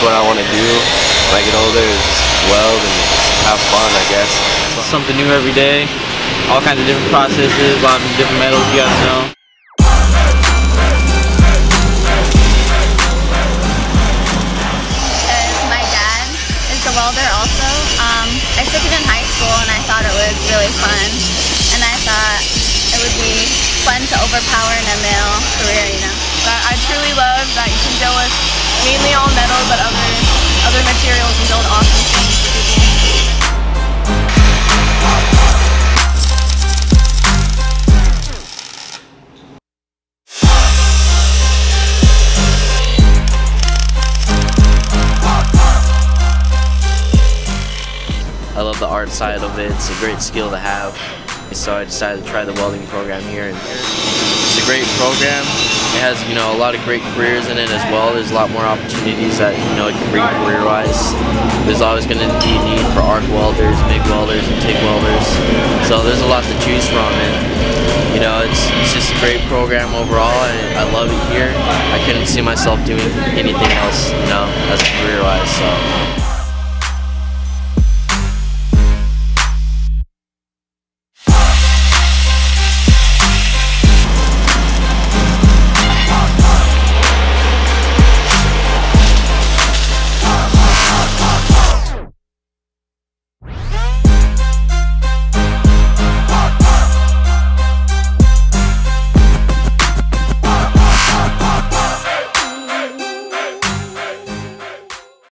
that's what I want to do when I get older, is weld and have fun, I guess. Something new every day, all kinds of different processes, a lot of different metals, you guys know. I took it in high school and I thought it was really fun, and I thought it would be fun to overpower in a male career, you know. But I truly love that you can deal with mainly all metal, but other materials and build awesome things for people. I love the art side of it. It's a great skill to have. So I decided to try the welding program here. And it's a great program. It has, you know, a lot of great careers in it as well. There's a lot more opportunities that, you know, it can bring career-wise. There's always going to be a need for arc welders, MIG welders, and TIG welders. So there's a lot to choose from. And, you know, it's just a great program overall. I love it here. I couldn't see myself doing anything else, you know, as career-wise. So.